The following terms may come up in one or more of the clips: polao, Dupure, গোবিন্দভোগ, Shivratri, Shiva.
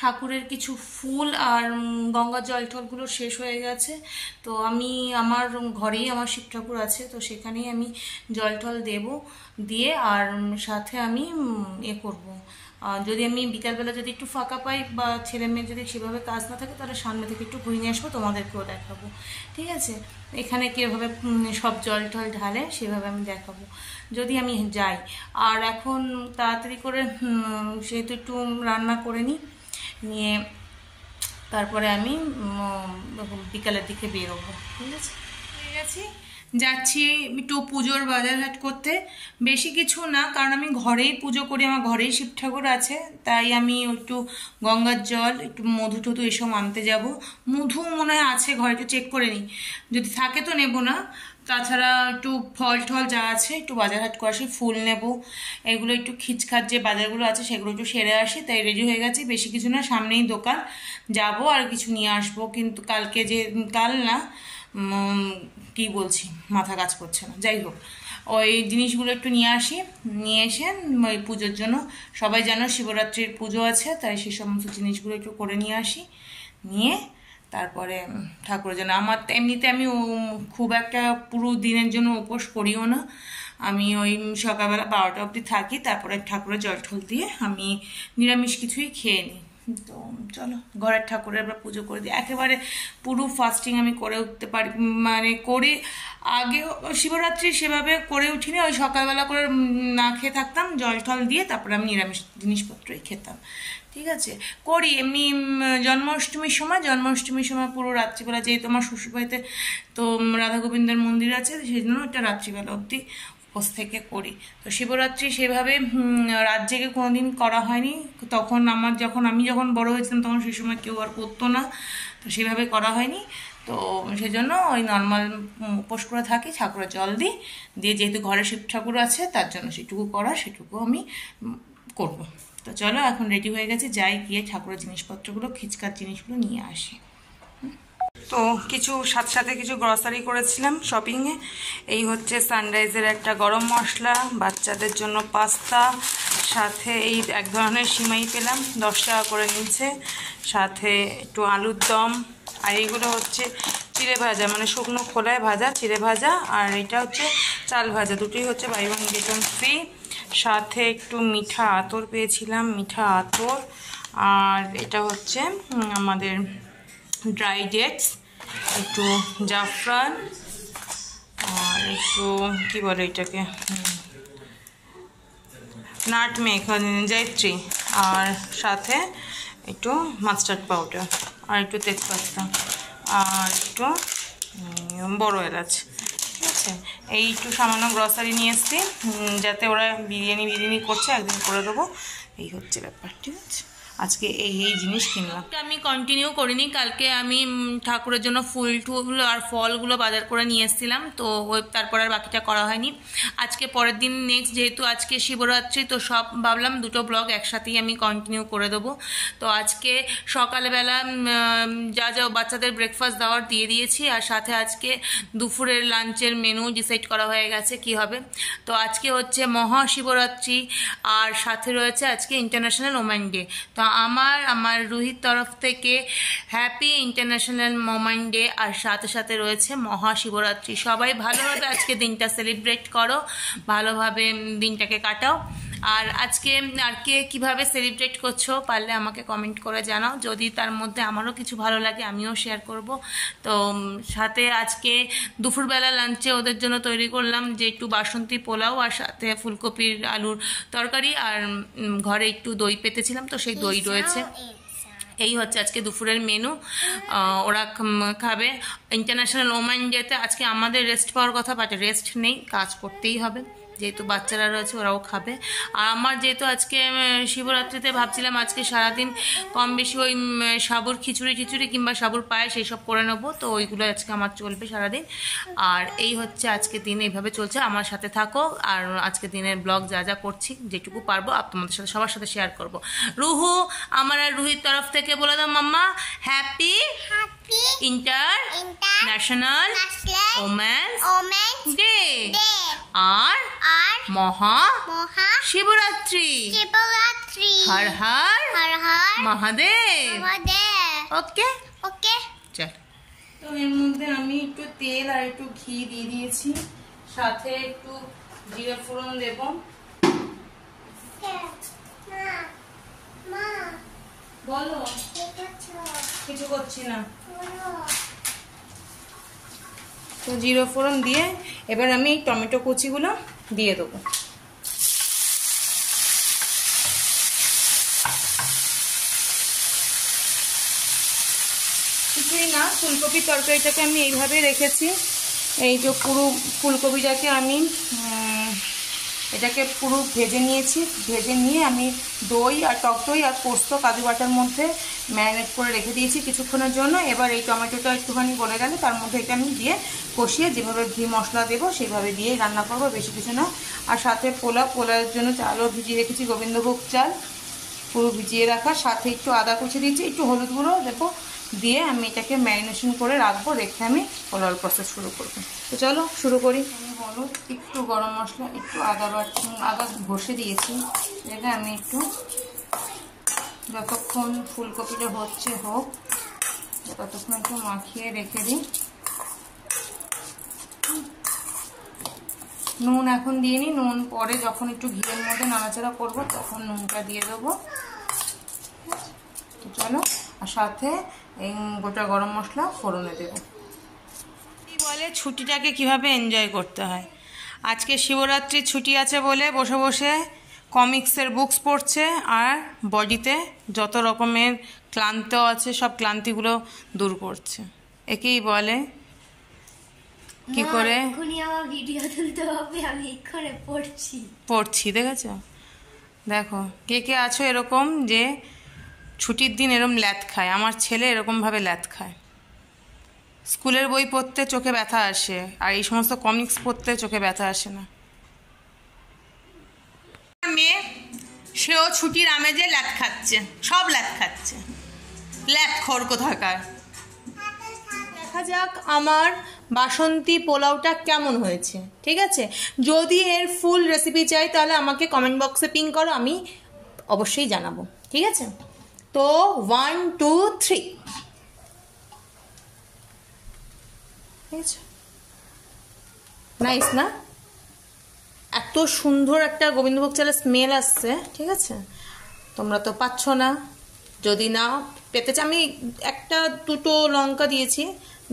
ঠাকুরের কিছু ফুল আর গঙ্গা জল টলগুলো শেষ হয়ে গেছে, তো আমি আমার ঘরেই আমার শিব ঠাকুর আছে, তো সেখানেই আমি জল টল দেবো, দিয়ে আর সাথে আমি করবো। যদি আমি বিকালবেলা যদি একটু ফাঁকা পাই বা ছেলে মেয়ে যদি সেভাবে কাজ না থাকে, তাহলে সামনে থেকে একটু ঘুরে নিয়ে আসবো, তোমাদেরকেও দেখাবো, ঠিক আছে? এখানে কীভাবে সব জল টল ঢালে সেভাবে আমি দেখাবো যদি আমি যাই। আর এখন তাড়াতাড়ি করে সেহেতু একটু রান্না করে নিই, নিয়ে তারপরে আমি বিকালের দিকে বেরোবো, ঠিক আছে? ঠিক আছে, যাচ্ছি একটু পুজোর বাজারহাট করতে, বেশি কিছু না, কারণ আমি ঘরেই পুজো করি, আমার ঘরেই শিব ঠাকুর আছে, তাই আমি একটু গঙ্গার জল, একটু মধু টধু এসব আনতে যাব। মধু মনে হয় আছে ঘরে, একটু চেক করে নিই, যদি থাকে তো নেব না। তাছাড়া একটু ফল টল যা আছে একটু বাজারহাট করে আসি, ফুল নেব, এগুলো একটু খিচখাচ যে বাজারগুলো আছে সেগুলো একটু সেরে আসি, তাই রেডি হয়ে গেছি। বেশি কিছু না, সামনেই দোকান যাব আর কিছু নিয়ে আসবো, কিন্তু কালকে যে কাল না কি বলছি, মাথা কাজ করছে না, যাই হোক ওই জিনিসগুলো একটু নিয়ে আসি, নিয়ে এসে ওই পুজোর জন্য, সবাই জানো শিবরাত্রির পুজো আছে, তাই সেই সমস্ত জিনিসগুলো একটু করে নিয়ে আসি, নিয়ে তারপরে ঠাকুরের জন্য। আমার এমনিতে আমি খুব একটা পুরো দিনের জন্য উপোস করিও না, আমি ওই সকালবেলা 12টা অবধি থাকি, তারপরে ঠাকুরের জল ঠল দিয়ে আমি নিরামিষ কিছুই খেয়ে নিই। তো চলো ঘরের ঠাকুরের আমরা পুজো করে দিই, একেবারে পুরো ফাস্টিং আমি করে উঠতে পারি, মানে করে আগে শিবরাত্রি সেভাবে করে উঠিনি, ওই সকালবেলা করে না খেয়ে থাকতাম, জল ঠল দিয়ে তারপরে আমি নিরামিষ জিনিসপত্রই খেতাম, ঠিক আছে? করি এমনি জন্মাষ্টমীর সময়, পুরো রাত্রিবেলা, যেহেতু আমার শ্বশুরবাড়িতে তো রাধা গোবিন্দের মন্দির আছে, সেই জন্য একটা রাত্রিবেলা অবধি উপোস থেকে করি। তো শিবরাত্রি সেভাবে রাত জেগে কোনোদিন করা হয়নি, তখন আমার যখন বড় হয়েছিলাম তখন সেই সময় কেউ আর করতো না, তো সেভাবে করা হয়নি, তো সেজন্য ওই নর্মাল উপোস করে থাকি, ঠাকুরের জল দিই, দিয়ে যেহেতু ঘরে শিব ঠাকুর আছে তার জন্য সেটুকু করা, সেটুকু আমি করব। তো চলো এখন রেডি হয়ে গেছে, যাই গিয়ে ঠাকুরের জিনিসপত্রগুলো, খিচকার জিনিসগুলো নিয়ে আসি। তো কিছু সাথে কিছু গ্রসারি করেছিলাম শপিংয়ে, এই হচ্ছে সানরাইজের একটা গরম মশলা, বাচ্চাদের জন্য পাস্তা, সাথে এই এক ধরনের সিমাই পেলাম 10 টাকা করে নিচ্ছে, সাথে একটু আলুর দম, আর এইগুলো হচ্ছে চিড়ে ভাজা, মানে শুকনো খোলায় ভাজা চিড়ে ভাজা, আর এটা হচ্ছে চাল ভাজা, দুটোই হচ্ছে buy one get one free. সাথে একটু মিঠা আতর পেয়েছিলাম, মিঠা আতর, আর এটা হচ্ছে আমাদের ড্রাই ডেটস, একটু জাফরান, আর একটু কী বলে এটাকে, নাটমেগ, জয়ত্রী, আর সাথে একটু মাস্টার্ড পাউডার, আর একটু তেজপাতা, আর একটু বড়ো এলাচ, ঠিক আছে? এই একটু সামান্য গ্রসারি নিয়ে এসছি, যাতে ওরা বিরিয়ানি করছে, একদিন করে দেবো, এই হচ্ছে ব্যাপার, ঠিক আছে? আজকে এই জিনিস কিনলাম, আমি কন্টিনিউ করিনি, কালকে আমি ঠাকুরের জন্য ফুল টুল আর ফলগুলো বাজার করে নিয়ে এসেছিলাম, তো তারপর আর বাকিটা করা হয়নি। আজকে পরের দিন নেক্সট, যেহেতু আজকে শিবরাত্রি, তো সব ভাবলাম দুটো ব্লগ একসাথেই আমি কন্টিনিউ করে দেবো। তো আজকে সকালবেলা যা বাচ্চাদের ব্রেকফাস্ট দেওয়ার দিয়ে দিয়েছি, আর সাথে আজকে দুপুরের লাঞ্চের মেনু ডিসাইড করা হয়ে গেছে কি হবে। তো আজকে হচ্ছে মহাশিবরাত্রি, আর সাথে রয়েছে আজকে ইন্টারন্যাশনাল ওমেন ডে, তো আমার রুহির তরফ থেকে হ্যাপি ইন্টারন্যাশনাল ওমেন ডে, আর সাথে সাথে রয়েছে মহাশিবরাত্রি। সবাই ভালোভাবে আজকে দিনটা সেলিব্রেট করো, ভালোভাবে দিনটাকে কাটাও। আর আজকে আর কে কীভাবে সেলিব্রেট করছো পারলে আমাকে কমেন্ট করে জানাও, যদি তার মধ্যে আমারও কিছু ভালো লাগে আমিও শেয়ার করব। তো সাথে আজকে দুপুরবেলা লাঞ্চে ওদের জন্য তৈরি করলাম যে একটু বাসন্তী পোলাও, আর সাথে ফুলকপির আলুর তরকারি, আর ঘরে একটু দই পেতেছিলাম, তো সেই দই রয়েছে। এই হচ্ছে আজকে দুপুরের মেনু, ওরা খাবে। ইন্টারন্যাশনাল ওমেন ডেতে আজকে আমাদের রেস্ট পাওয়ার কথা, বাট রেস্ট নেই, কাজ করতেই হবে, যেহেতু বাচ্চারা রয়েছে ওরাও খাবে। আর আমার যেহেতু আজকে শিবরাত্রিতে ভাবছিলাম আজকে সারাদিন কম বেশি ওই সাবুর খিচুড়ি কিংবা সাবুর পায়েস সেই সব করে নেবো, তো ওইগুলো আজকে আমার চলবে সারাদিন। আর এই হচ্ছে আজকে দিন, এইভাবে চলছে, আমার সাথে থাকো। আর আজকে দিনের ব্লগ যা করছি যেটুকু পারবো তোমাদের সাথে সবার সাথে শেয়ার করব। রুহু, আমার আর রুহির তরফ থেকে বলে দাও মাম্মা হ্যাপি ইন্টারন্যাশনাল ওমেন ডে আর Maha Shivratri. Shivratri. Har Har. Har Har. Mahadev. Mahadev. Okay. Okay. চল। তো এর মধ্যে আমি একটু তেল আর একটু ঘি দিয়ে দিয়েছি, সাথে একটু জিরে ফোড়ন দেব। মা বলো কিছু করছি না। তো জিরে ফোড়ন দিয়ে এবার আমি টমেটো কুচিগুলো দিয়ে দেবো। কিছুই না, ফুলকপির তরকারিটাকে আমি এইভাবে রেখেছি। এই যে পুরো ফুলকপিটাকে আমি এটাকে পুরো ভেজে নিয়েছি। ভেজে নিয়ে আমি দই আর টক দই আর পোস্ত কাজু বাটার মধ্যে ম্যারিনেট করে রেখে দিয়েছি কিছুক্ষণের জন্য। এবার এই টমেটোটা একটুখানি গলে গেলে তার মধ্যে এটা আমি দিয়ে কষিয়ে যেভাবে ঘি মশলা দেবো সেইভাবে দিয়েই রান্না করবো, বেশি কিছু না। আর সাথে পোলাওয়ের জন্য চালও ভিজিয়ে রেখেছি, গোবিন্দভোগ চাল পুরো ভিজিয়ে রাখা, সাথে একটু আদা কুচি দিয়েছি, একটু হলুদ গুঁড়ো দেবো, দিয়ে আমি এটাকে ম্যারিনেশন করে রাখবো, রেখে আমি পোলাওর প্রসেস শুরু করবো। তো চলো শুরু করি। আমি হলুদ, একটু গরম মশলা, একটু আদা ঘষে দিয়েছি, এটা আমি একটু যতক্ষণ ফুলকপিটা হচ্ছে হোক ততক্ষণ একটু মাখিয়ে রেখে দিই। নুন এখন দিয়ে নিই, নুন পরে যখন একটু ঘিয়ের মধ্যে নাড়াচাড়া করবো তখন নুনটা দিয়ে দেবো। তো চলো, আর সাথে এই গোটা গরম মশলা ফোড়নে দেব। বলে ছুটিটাকে কিভাবে এনজয় করতে হয়। আজকে শিবরাত্রির ছুটি আছে বলে বসে বসে কমিক্সের বুকস পড়ছে, আর বডিতে যত রকমের ক্লান্ত আছে সব ক্লান্তিগুলো দূর করছে। একেই বলে কি করে ভিডিও তুলতে হবে, আমি এখানে পড়ছি। দেখেছো, দেখো কে আছো এরকম যে ছুটির দিন এরকম ল্যাথ খায়। আমার ছেলে এরকমভাবে ল্যাথ খায়। স্কুলের বই পড়তে চোখে ব্যথা আসে, আর এই সমস্ত কমিক্স পড়তে চোখে ব্যথা আসে না। মেয়ে সেও ছুটির আমেজে ল্যাথ খাচ্ছে, সব ল্যাথ খাচ্ছে, ল্যাথ খোর কোথাকার। দেখা যাক আমার বাসন্তী পোলাওটা কেমন হয়েছে। ঠিক আছে, যদি এর ফুল রেসিপি চাই তাহলে আমাকে কমেন্ট বক্সে পিং করো, আমি অবশ্যই জানাবো। ঠিক আছে, তো 1 2 3 নাইস না? এত সুন্দর একটা গোবিন্দভোগ চালের স্মেল আসছে। ঠিক আছে, তোমরা তো পাচ্ছ না, যদি না পেতে চাও আমি একটা দুটো লঙ্কা দিয়েছি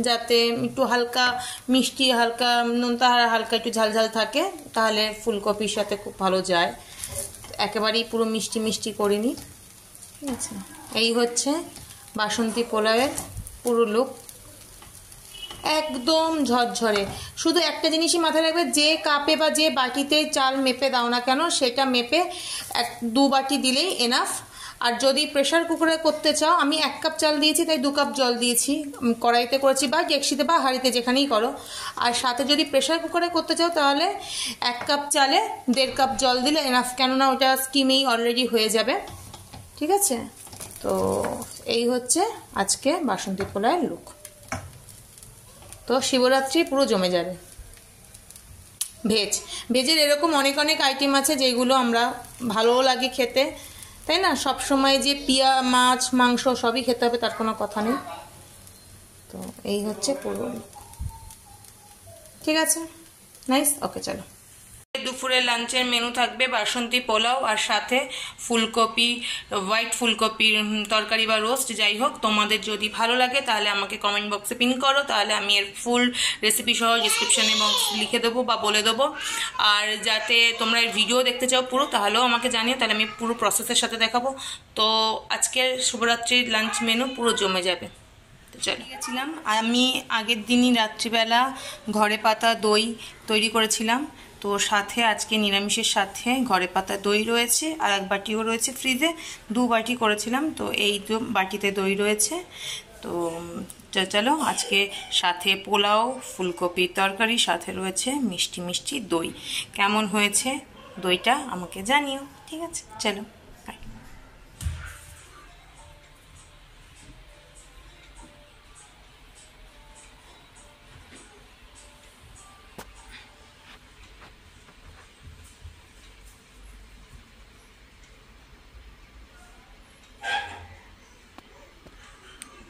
যাতে একটু হালকা মিষ্টি, হালকা নোনতা, হালকা একটু ঝালঝাল থাকে, তাহলে ফুলকপির সাথে খুব ভালো যায়। একেবারেই পুরো মিষ্টি মিষ্টি করিনি। ঠিক আছে, এই হচ্ছে বাসন্তী পোলাওয়ের পুরো লুক, একদম ঝরঝরে। শুধু একটা জিনিসই মাথায় রাখবে, যে কাপে বা যে বাটিতে চাল মেপে দাও না কেন সেটা মেপে 1-2 বাটি দিলেই এনাফ। আর যদি প্রেশার কুকারে করতে চাও, আমি 1 কাপ চাল দিয়েছি তাই 2 কাপ জল দিয়েছি, কড়াইতে করেছি বা ডেকচিতে বা হাঁড়িতে যেখানেই করো। আর সাথে যদি প্রেশার কুকারে করতে চাও তাহলে 1 কাপ চালে 1.5 কাপ জল দিলে এনাফ, কেননা ওটা স্টিমেই অলরেডি হয়ে যাবে। ঠিক আছে, তো এই হচ্ছে আজকে বাসন্তী পোলাওয়ের লুক। তো শিবরাত্রি পুরো জমে যাবে। ভেজের এরকম অনেক আইটেম আছে যেগুলো আমরা ভালোও লাগে খেতে, তাই না? সব সময় যে পিয়া মাছ মাংস সবই খেতে হবে তার কোনো কথা নেই। তো এই হচ্ছে পুরো। ঠিক আছে, নাইস, ওকে চলো। দুপুরে লাঞ্চের মেনু থাকবে বাসন্তী পোলাও আর সাথে ফুলকপি, হোয়াইট ফুলকপির তরকারি বা রোস্ট, যাই হোক। তোমাদের যদি ভালো লাগে তাহলে আমাকে কমেন্ট বক্সে পিন করো, তাহলে আমি এর ফুল রেসিপি সহ ডিসক্রিপশানে লিখে দেবো বা বলে দেবো। আর যাতে তোমরা এর ভিডিও দেখতে চাও পুরো, তাহলেও আমাকে জানিও, তাহলে আমি পুরো প্রসেসের সাথে দেখাবো। তো আজকের শিবরাত্রির লাঞ্চ মেনু পুরো জমে যাবে। চলে গেছিলাম, আমি আগের দিনই রাত্রিবেলা ঘরে পাতা দই তৈরি করেছিলাম, তো সাথে আজকে নিরামিষের সাথে ঘরে পাতা দই রয়েছে, আর 1 বাটিও রয়েছে ফ্রিজে, 2 বাটি করেছিলাম, তো এই 2 বাটিতে দই রয়েছে। তো চলো, আজকে সাথে পোলাও, ফুলকপির তরকারি, সাথে রয়েছে মিষ্টি মিষ্টি দই। কেমন হয়েছে দইটা আমাকে জানিও। ঠিক আছে, চলো।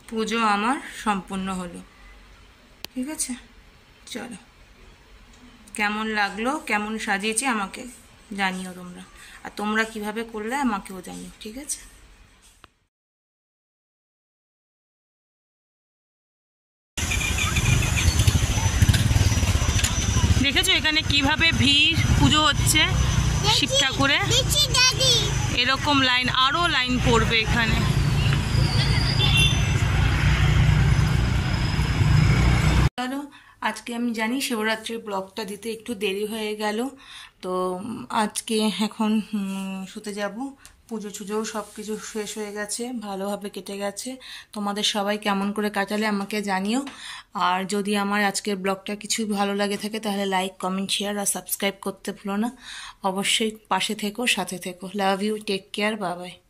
পুজো আমার সম্পূর্ণ হলো। ঠিক আছে, চলো, কেমন লাগলো, কেমন সাজিয়েছি আমাকে জানিও তোমরা, আর তোমরা কিভাবে করলে আমাকেও জানিও। ঠিক আছে। দেখেছো এখানে কিভাবে ভিড়, পুজো হচ্ছে শিব ঠাকুরে, এরকম লাইন, আরো লাইন পড়বে এখানে। চলো, আজকে আমি জানি শিবরাত্রির ব্লগটা দিতে একটু দেরি হয়ে গেল, তো আজকে এখন শুতে যাব। পুজো টুজো সব কিছু শেষ হয়ে গেছে, ভালোভাবে কেটে গেছে। তোমাদের সবাই কেমন করে কাটালে আমাকে জানিও, আর যদি আমার আজকের ব্লগটা কিছু ভালো লাগে থাকে তাহলে লাইক, কমেন্ট, শেয়ার আর সাবস্ক্রাইব করতে ভুলো না। অবশ্যই পাশে থেকো, সাথে থেকো। Love you, take care, bye by.